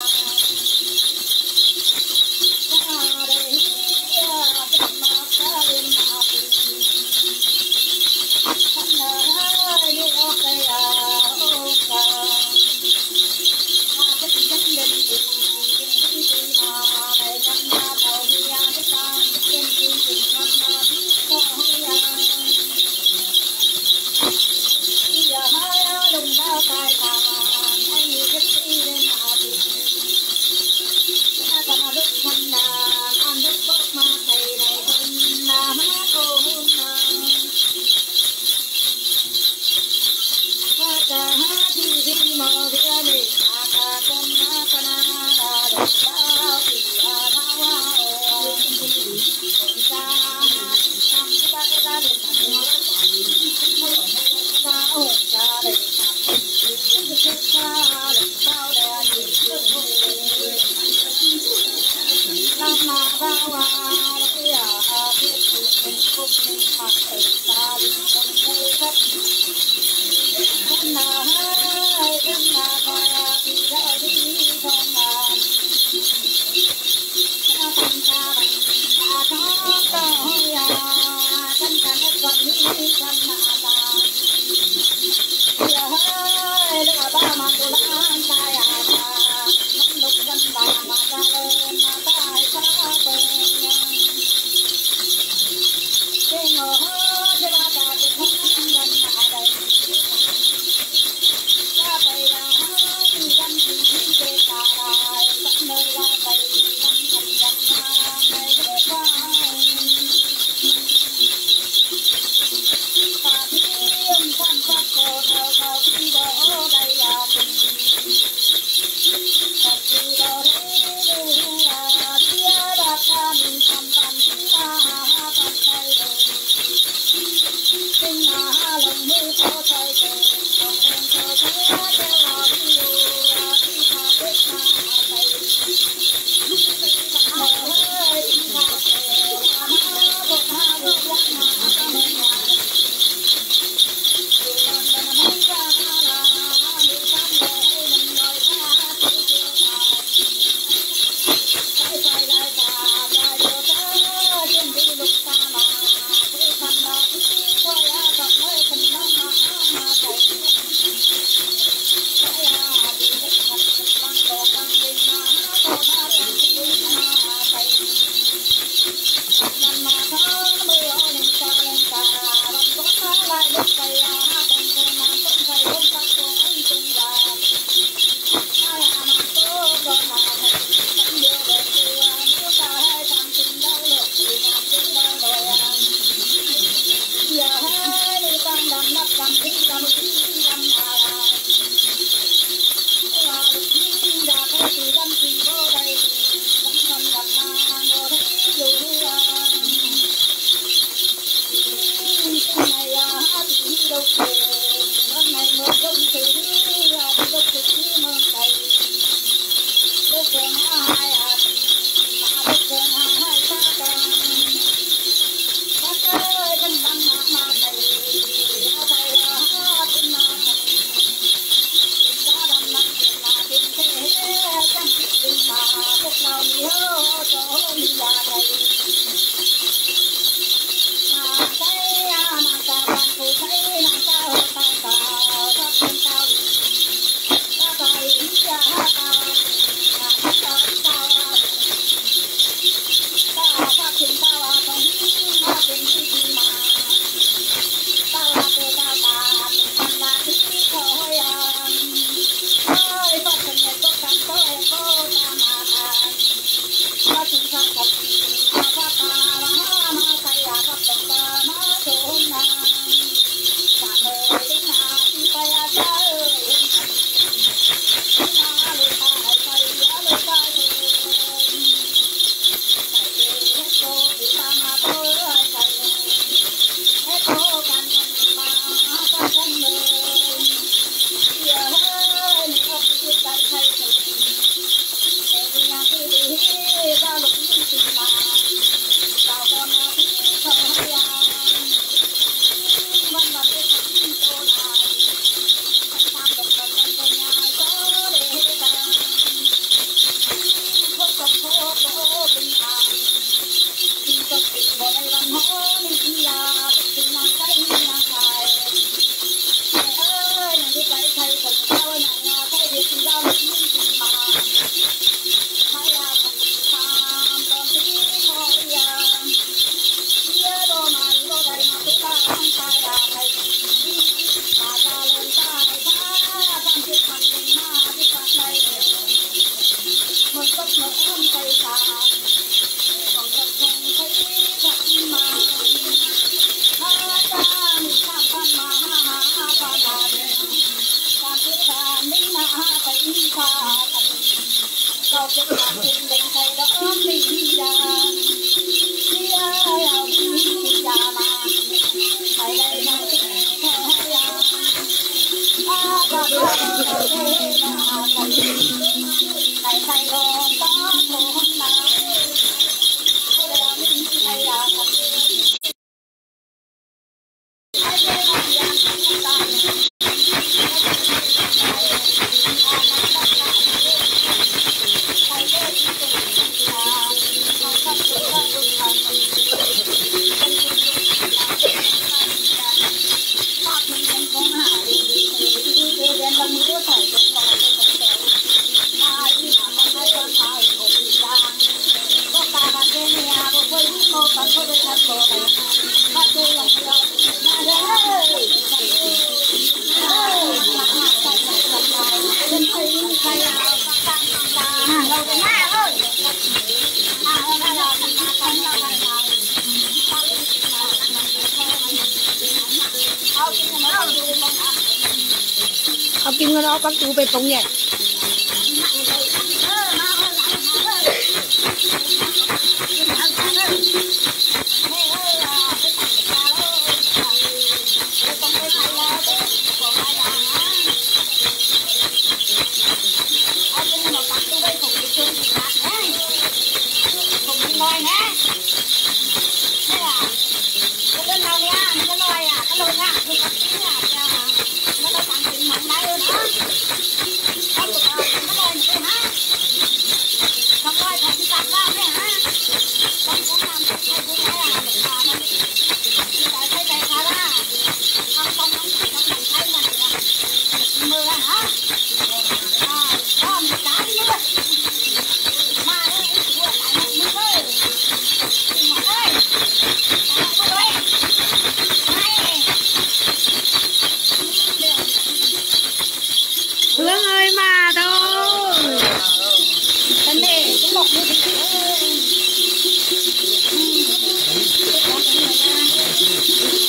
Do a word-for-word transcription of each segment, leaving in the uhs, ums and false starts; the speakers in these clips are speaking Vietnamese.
Bye. Bác chú về công nhé. Hãy subscribe cho kênh Tiên Sinh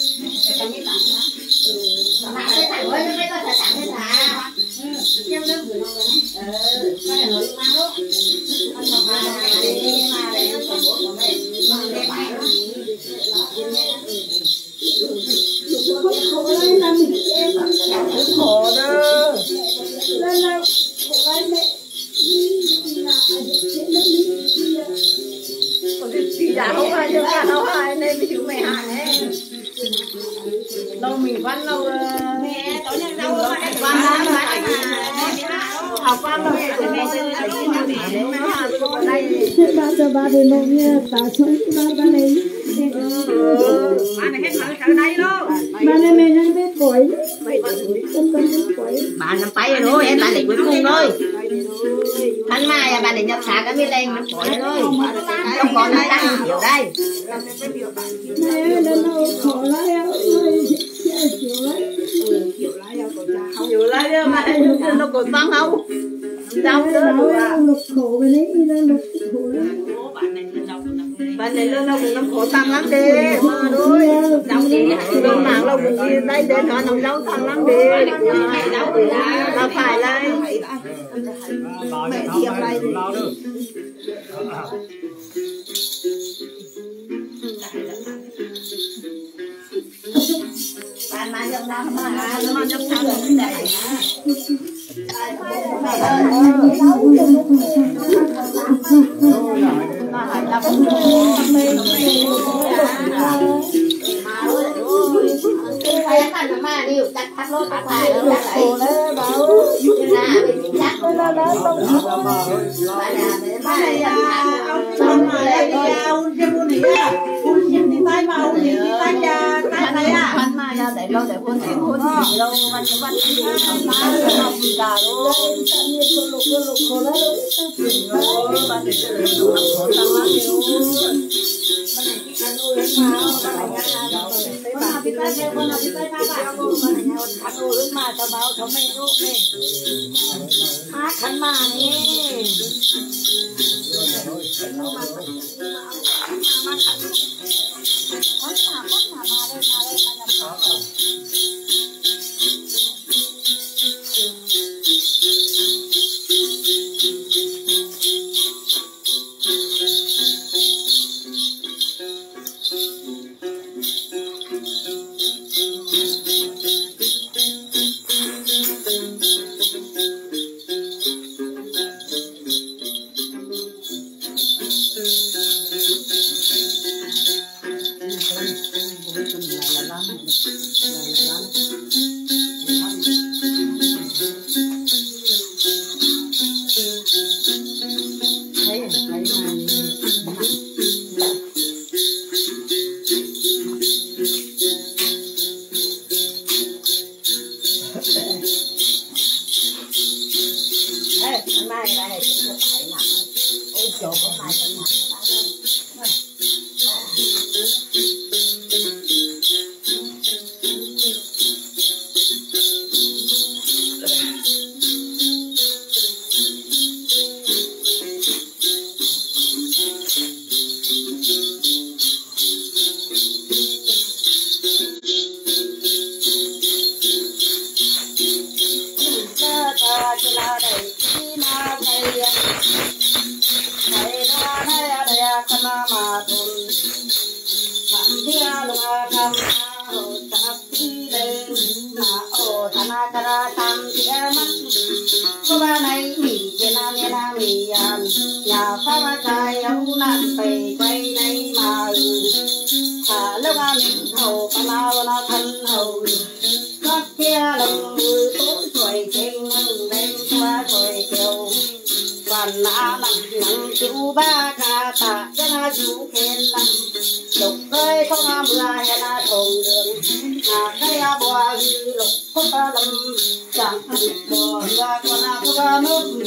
Tụi này tạm đó. Tụi má thấy thằng mới mới có thể tạm thế thà. Chứ nó vừa luôn rồi. Ừ, nó là người má đó. Anh mà mà đi mà đây nó còn bố của mình. Mà cái bài đó. Khổ lên là mình em còn chẳng khổ đâu. Lên là khổ lên mẹ. Chị đã không ai cho cả đâu ai nên bị chú mày hại đấy. Đâu mình văn đâu mẹ tối nay đâu mà em văn lắm mà học văn đâu mẹ mẹ chưa ba giờ ba đến đâu nha bà xuống ba ba đấy ba này hết sợ sợ đây đâu ba này mẹ đang biết bội tâm tâm biết bội bà nằm tay rồi thôi em bà định cuối cùng thôi. Tháng mai à, bà để nhập xá cái mi lên nó khỏi thôi. Không có nó đang hiểu đây. Này nó nó khổ lắm em ơi. Chịu lắm. Chịu lắm đâu còn sao. Chịu lắm mà nó còn vắng không? Đau nữa rồi à. Khổ cái đấy nên nó khổ lắm. Bạn này nó nó cũng khổ tâm lắm đi. Mà đôi. Đau đi đôi màng lâu mình đi đây để nó nó đau tâm lắm đi. Đau đi. Nó phải lên. Mẹ đi hôm nay thì lo được. Bạn mà trong năm mà nó mà trong năm cũng đẹp. Mẹ ơi, nó cũng Hãy subscribe cho kênh Tiên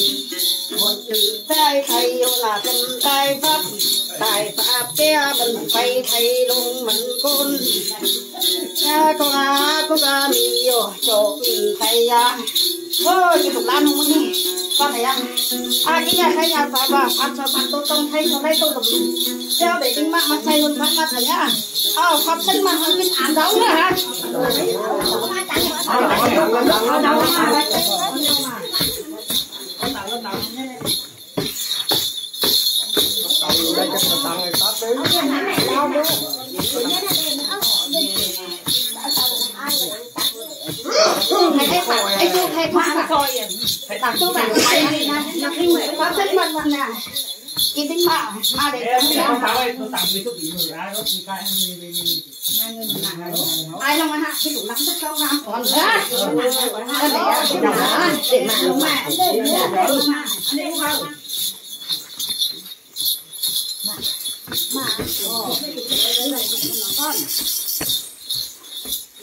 Sinh hai một chữ tay thầy là thần tay pháp, tài pháp kia mình phải thầy luôn mình con. Cha con à con à mi yo cho mi thầy à, thôi chịu được làm không đi, con thầy à, à cái nhà thầy nhà phải bà phát cho bạn tôi trong thầy cho thầy tôi được, theo để tính mạng mà thầy luôn phát mắt thầy nhá, à phát sinh mà hơn cái án đấu nữa hả? Cái tính bảo mà để không tao ơi, tao tặng cái thuốc bị người ra đó, người ta ai lòng anh hạ cái đủ lắm rất cao lắm còn nữa, để mà đúng mà, để mà mà, mà,